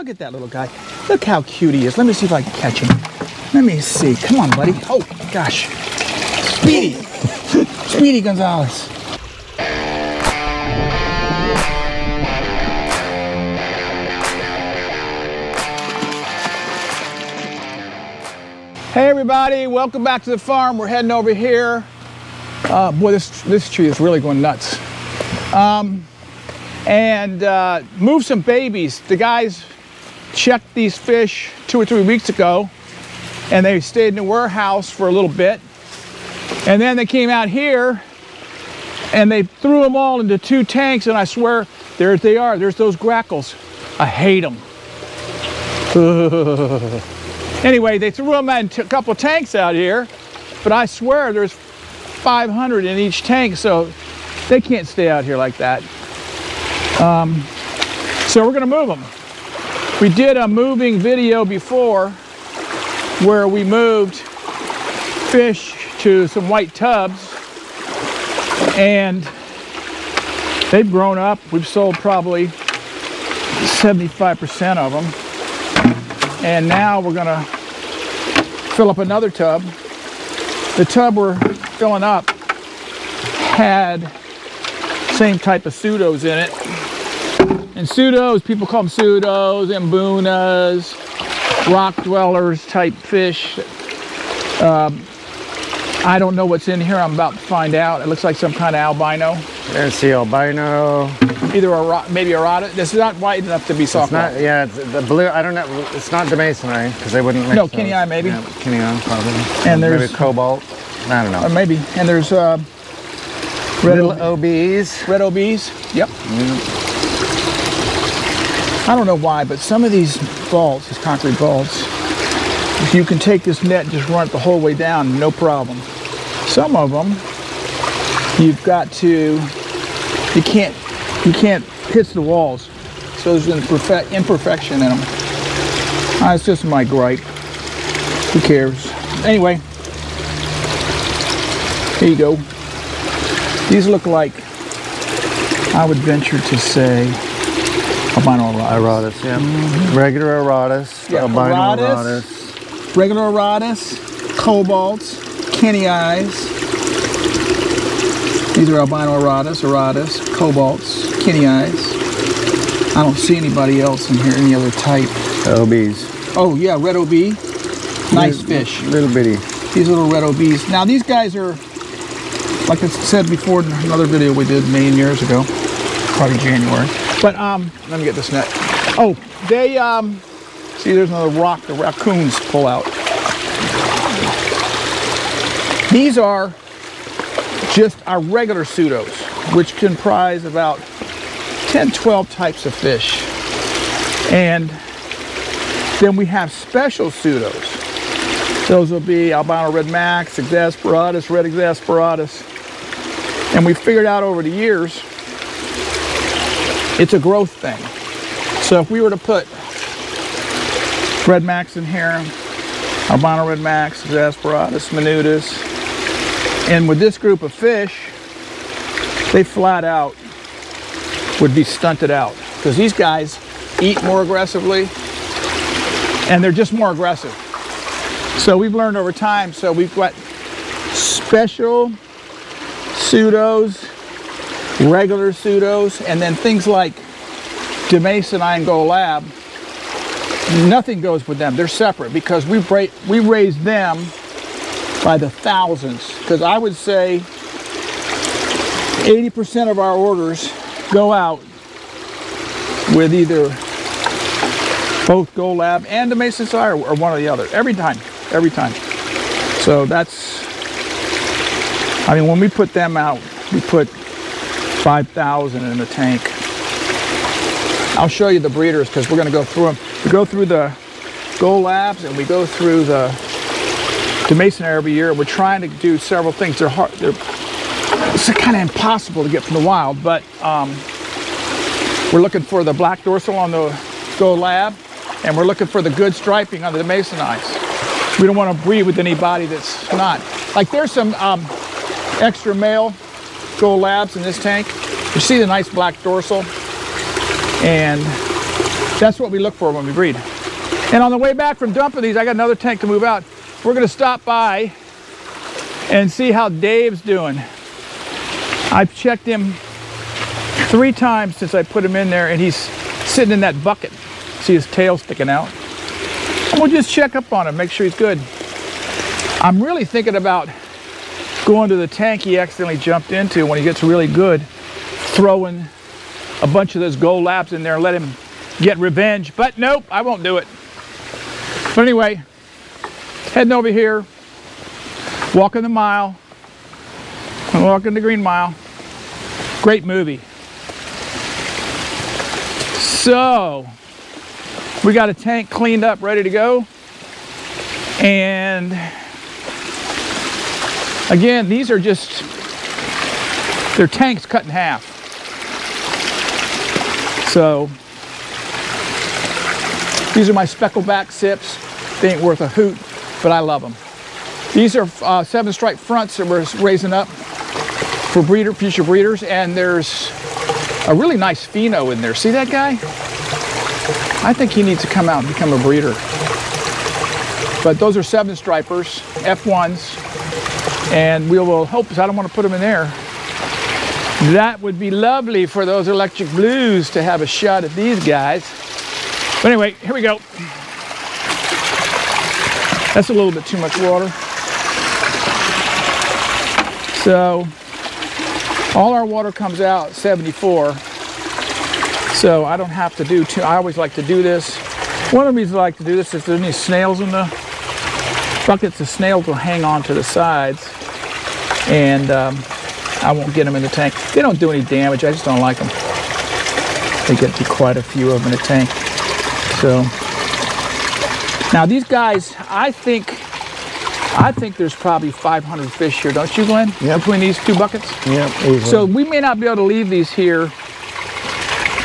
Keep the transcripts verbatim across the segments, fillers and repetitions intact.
Look at that little guy. Look how cute he is. Let me see if I can catch him. Let me see. Come on, buddy. Oh, gosh. Speedy. Speedy Gonzalez. Hey, everybody. Welcome back to the farm. We're heading over here. Uh, boy, this, this tree is really going nuts. Um, and uh, move some babies. The guys checked these fish two or three weeks ago, and they stayed in the warehouse for a little bit. And then they came out here, and they threw them all into two tanks, and I swear, there they are. There's those grackles. I hate them. Ugh. Anyway, they threw them into a couple of tanks out here, but I swear there's five hundred in each tank, so they can't stay out here like that. Um, so we're gonna move them. We did a moving video before where we moved fish to some white tubs, and they've grown up. We've sold probably seventy-five percent of them. And now we're gonna fill up another tub. The tub we're filling up had same type of pseudos in it. And pseudos, people call them pseudos, ambunas, rock dwellers type fish. Um, I don't know what's in here. I'm about to find out. It looks like some kind of albino. There's the albino. Either a rock, maybe a rod. This is not white enough to be soft. It's not, yeah, it's the blue. I don't know. It's not Demasonite because they wouldn't. Make no, Kenny Eye maybe. Yeah, Kenny Eye probably. And there's maybe cobalt. I don't know. Or maybe. And there's. Uh, Red O Bs. Red O Bs, yep. Mm. I don't know why, but some of these balls, these concrete balls, if you can take this net and just run it the whole way down, no problem. Some of them, you've got to, you can't, you can't hit the walls. So there's an imperfe- imperfection in them. Ah, it's just my gripe. Who cares? Anyway, here you go. These look like, I would venture to say, albino erotus. Erotus, yeah. Mm-hmm. Regular erotus, yeah, albino erotus, erotus. Regular erotus, cobalts, Kenny Eyes. These are albino erotus, erotus, cobalts, Kenny Eyes. I don't see anybody else in here, any other type. O Bs. Oh yeah, red O B. Nice little, fish. Little bitty. These little red O Bs. Now these guys are, like I said before in another video we did a million years ago, probably January. But um, let me get this net. Oh, they, um, see there's another rock the raccoons pull out. These are just our regular pseudos, which comprise about ten, twelve types of fish. And then we have special pseudos. Those will be albino red max, exasperatus, red exasperatus. And we figured out over the years, it's a growth thing. So if we were to put red max in here, albino red max, exasperatus, minutus, and with this group of fish, they flat out would be stunted out because these guys eat more aggressively and they're just more aggressive. So we've learned over time, so we've got special pseudos, regular pseudos, and then things like Demasonite and Golab, nothing goes with them. They're separate because we, we raised them by the thousands. Because I would say eighty percent of our orders go out with either both Golab and Demasonite or one or the other. Every time, every time. So that's, I mean, when we put them out, we put five thousand in the tank. I'll show you the breeders because we're going to go through them. We go through the Golabs and we go through the Demasonite every year. We're trying to do several things. They're hard. They're, it's kind of impossible to get from the wild, but um, we're looking for the black dorsal on the Golab, and we're looking for the good striping on the Demasonites. We don't want to breed with anybody that's not. Like there's some... Um, extra male Golabs in this tank. You see the nice black dorsal, and That's what we look for when we breed. And on the way back from dumping these, I got another tank to move out. We're gonna stop by and see how Dave's doing. I've checked him three times since I put him in there, and he's sitting in that bucket. See his tail sticking out. And we'll just check up on him, make sure he's good. I'm really thinking about going to the tank he accidentally jumped into when he gets really good, throwing a bunch of those gold laps in there and let him get revenge, but nope, I won't do it. But anyway, heading over here, walking the mile, and walking the Green Mile. Great movie. So, we got a tank cleaned up, ready to go. And again, these are just, they're tanks cut in half. So, these are my speckleback sips. They ain't worth a hoot, but I love them. These are uh, seven stripe fronts that we're raising up for breeder, future breeders, and there's a really nice pheno in there. See that guy? I think he needs to come out and become a breeder. But those are seven stripers, F ones, and we will hope, because I don't want to put them in there. That would be lovely for those electric blues to have a shot at these guys. But anyway, here we go. That's a little bit too much water. So, all our water comes out seventy-four. So I don't have to do too, I always like to do this. One of the reasons I like to do this is if there's any snails in the buckets, the snails will hang on to the sides and um, I won't get them in the tank. They don't do any damage, I just don't like them. They get to quite a few of them in the tank. So now these guys, I think, I think there's probably five hundred fish here, don't you, Glenn? Yeah. Between these two buckets. Yeah. Easily. So we may not be able to leave these here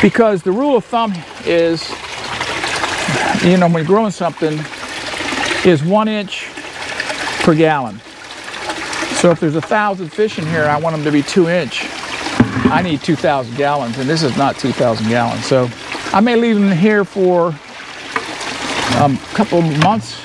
because the rule of thumb is, you know, when you're growing something, is one inch per gallon. So if there's a thousand fish in here, I want them to be two inch. I need two thousand gallons, and this is not two thousand gallons. So I may leave them here for Um, couple months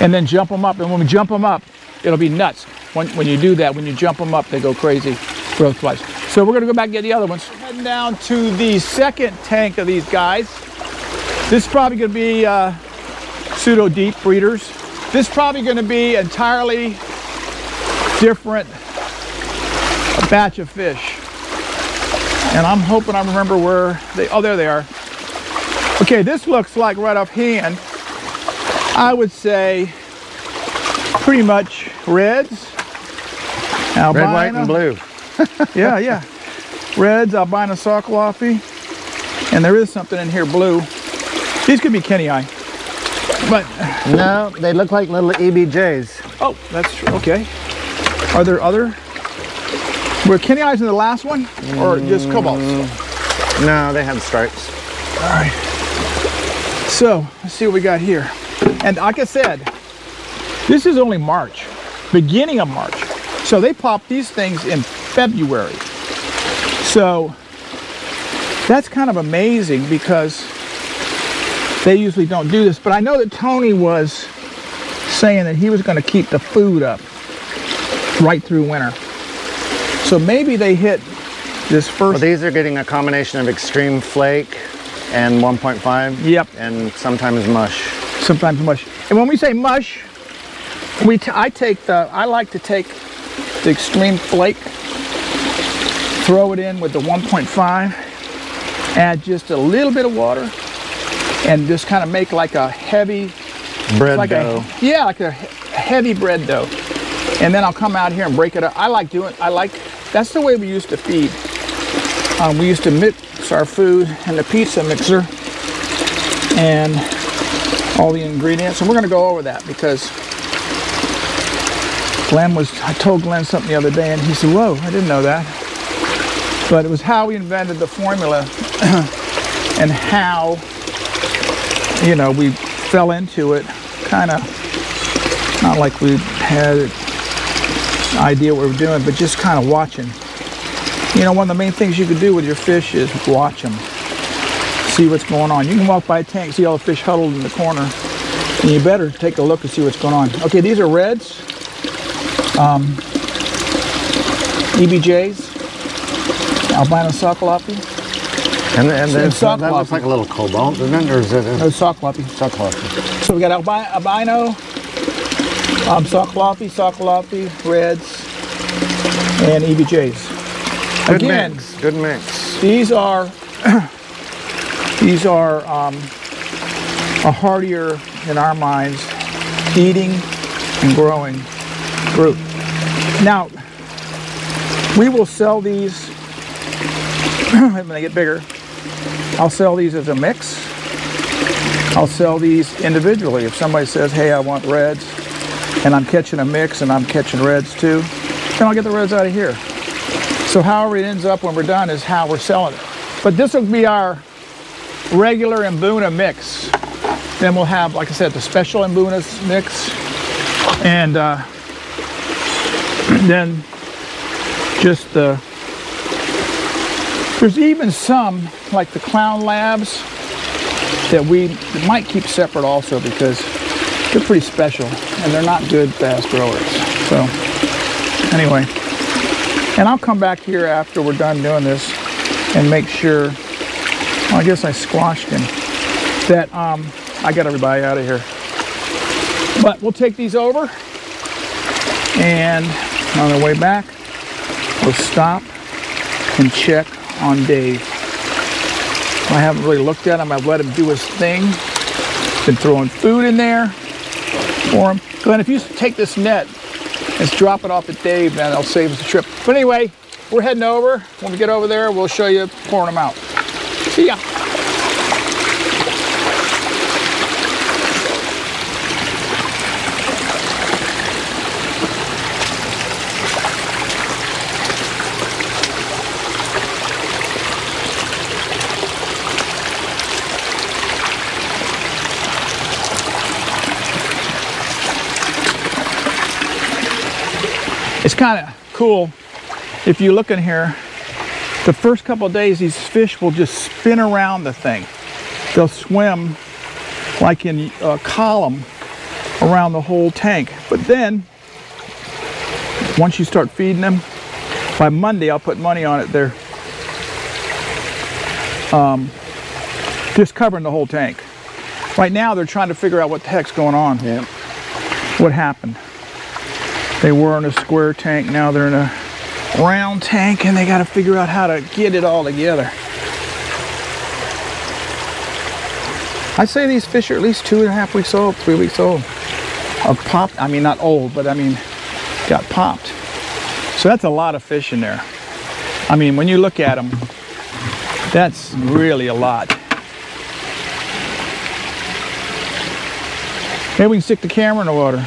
and then jump them up, and when we jump them up it'll be nuts. When, when you do that, when you jump them up, they go crazy growth wise. So we're gonna go back and get the other ones. Heading down to the second tank of these guys. This is probably gonna be uh, pseudo deep breeders. This is probably gonna be entirely different batch of fish, and I'm hoping I remember where they, oh there they are. Okay, this looks like right offhand, I would say pretty much reds, albino. Red, white, and blue. Yeah, yeah. Reds, albino sockloffy, and there is something in here blue. These could be Kenny Eye, but... No, they look like little E B Js. Oh, that's true. Okay. Are there other? Were Kenny Eyes in the last one, or mm, just cobalts? No, they have stripes. All right. So, let's see what we got here. And like I said, this is only March, beginning of March. So they popped these things in February. So that's kind of amazing because they usually don't do this. But I know that Tony was saying that he was going to keep the food up right through winter. So maybe they hit this first. Well, these are getting a combination of extreme flake and one point five. Yep. And sometimes mush. Sometimes mush. And when we say mush, we t I take the, I like to take the extreme flake, throw it in with the one point five, add just a little bit of water, and just kind of make like a heavy bread like dough. A, yeah, like a heavy bread dough. And then I'll come out here and break it up. I like doing, I like, that's the way we used to feed. Um, we used to mix our food in the pizza mixer and all the ingredients, and we're going to go over that because Glenn was, I told Glenn something the other day and he said, whoa, I didn't know that. But it was how we invented the formula and how, you know, we fell into it, kind of not like we had an idea what we were doing, but just kind of watching. You know, one of the main things you can do with your fish is watch them. see what's going on. You can walk by a tank, see all the fish huddled in the corner, and you better take a look and see what's going on. Okay, these are reds, um, E B Js, albino sockloppy. And, and so there's that looks like a little cobalt, and then there's it. No, sockloppy. Sockloppy. So we got albi albino, um, sockloppy, sockloppy, reds, and E B Js. Good Again, mix. Good mix. These are these are um, a hardier, in our minds, eating and growing group. Now, we will sell these when they get bigger. I'll sell these as a mix. I'll sell these individually. If somebody says, hey, I want reds, and I'm catching a mix and I'm catching reds too, then I'll get the reds out of here. So however it ends up when we're done is how we're selling it. But this will be our regular Embuna mix. Then we'll have, like I said, the special Embunas mix. And uh, then just the... There's even some, like the Clown Labs, that we might keep separate also because they're pretty special and they're not good fast growers. So anyway, and I'll come back here after we're done doing this and make sure, well, I guess I squashed him, that um, I got everybody out of here. But we'll take these over and on the way back, we'll stop and check on Dave. I haven't really looked at him. I've let him do his thing. Been throwing food in there for him. Glenn, if you take this net, let's drop it off at Dave, man. That'll save us the trip. But anyway, we're heading over. When we get over there, we'll show you pouring them out. See ya. It's kind of cool. If you look in here, the first couple of days, these fish will just spin around the thing. They'll swim like in a column around the whole tank. But then, once you start feeding them, by Monday, I'll put money on it, they're um, just covering the whole tank. Right now, they're trying to figure out what the heck's going on. Yeah. What happened? They were in a square tank, now they're in a round tank, and they got to figure out how to get it all together. I'd say these fish are at least two and a half weeks old, three weeks old. Of popped, I mean not old, but I mean got popped. So that's a lot of fish in there. I mean, when you look at them, that's really a lot. Maybe we can stick the camera in the water.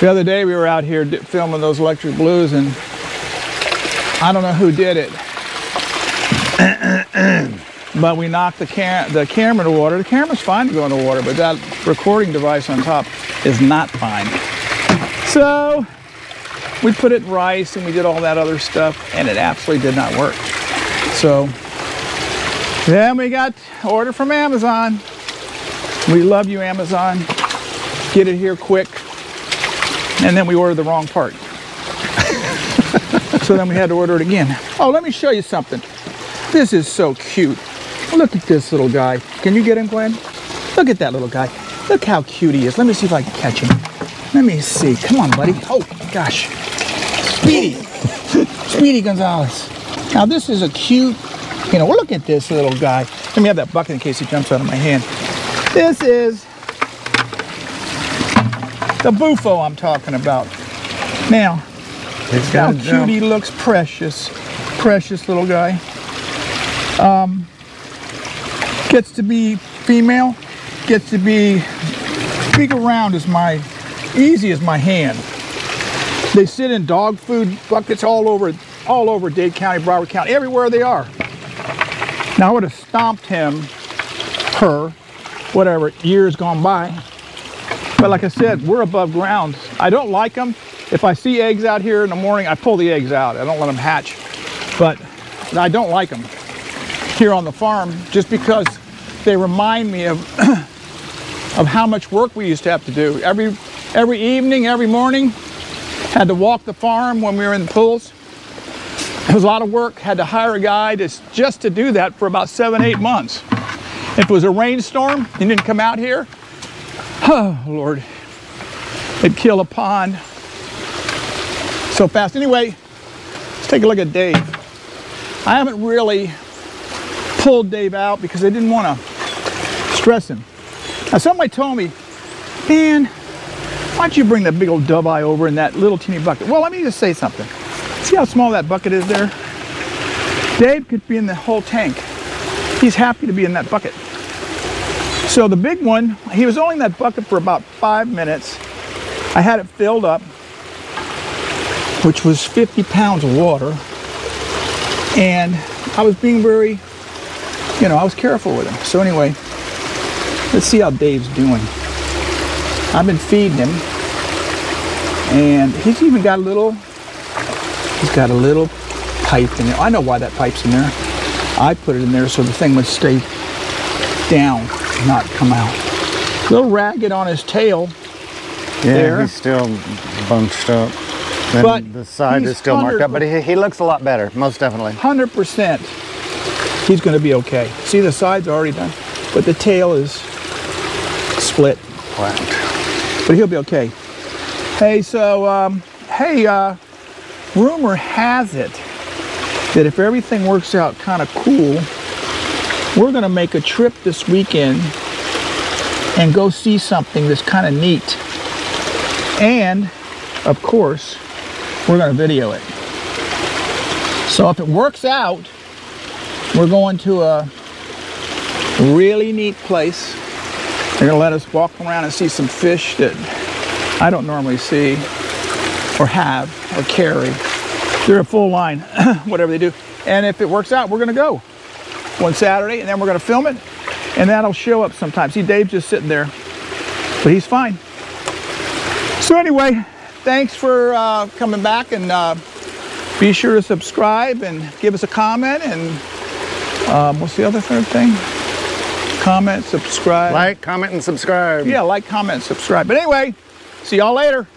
The other day we were out here filming those electric blues, and I don't know who did it, but we knocked the, cam the camera in the water. The camera's fine to go in the water, but that recording device on top is not fine. So we put it in rice and we did all that other stuff, and it absolutely did not work. So then we got an order from Amazon. We love you, Amazon. Get it here quick. And then we ordered the wrong part. So then we had to order it again. Oh, let me show you something. This is so cute. Look at this little guy. Can you get him, Gwen? Look at that little guy. Look how cute he is. Let me see if I can catch him. Let me see. Come on, buddy. Oh, gosh. Speedy. Speedy Gonzalez. Now, this is a cute, you know, look at this little guy. Let me have that bucket in case he jumps out of my hand. This is the buffo I'm talking about. Now, it's how cute jump. He looks. Precious, precious little guy. Um, gets to be female, gets to be big around as my, easy as my hand. They sit in dog food buckets all over, all over Dade County, Broward County, everywhere they are. Now I would have stomped him, her, whatever, years gone by. But like I said, we're above ground. I don't like them. If I see eggs out here in the morning, I pull the eggs out. I don't let them hatch, but I don't like them. here on the farm, just because they remind me of of how much work we used to have to do. Every, every evening, every morning, had to walk the farm when we were in the pools. It was a lot of work. Had to hire a guy to, just to do that for about seven, eight months. If it was a rainstorm, he didn't come out here. Oh, Lord. It'd kill a pond so fast. Anyway, let's take a look at Dave. I haven't really pulled Dave out because I didn't want to stress him. Now, somebody told me, man, why don't you bring that big old Dovii over in that little teeny bucket? Well, let me just say something. See how small that bucket is there? Dave could be in the whole tank. He's happy to be in that bucket. So the big one, he was only in that bucket for about five minutes. I had it filled up, which was fifty pounds of water. And I was being very, you know, I was careful with him. So anyway, let's see how Dave's doing. I've been feeding him. And he's even got a little, he's got a little pipe in there. I know why that pipe's in there. I put it in there so the thing would stay down, not come out. A little ragged on his tail. Yeah, there. He's still bunched up. And but the side is still marked up, but he, he looks a lot better, most definitely. one hundred percent he's going to be okay. See, the side's already done, but the tail is split. Wow. But he'll be okay. Hey, so, um, hey, uh, rumor has it that if everything works out kind of cool, we're going to make a trip this weekend and go see something that's kind of neat. And, of course, we're going to video it. So if it works out, we're going to a really neat place. They're going to let us walk around and see some fish that I don't normally see or have or carry. They're a full line, whatever they do. And if it works out, we're going to go one Saturday, and then we're going to film it, and that'll show up sometime. See, Dave's just sitting there, but he's fine. So anyway, thanks for uh, coming back, and uh, be sure to subscribe and give us a comment, and um, what's the other third thing? Comment, subscribe. Like, comment, and subscribe. Yeah, like, comment, subscribe. But anyway, see y'all later.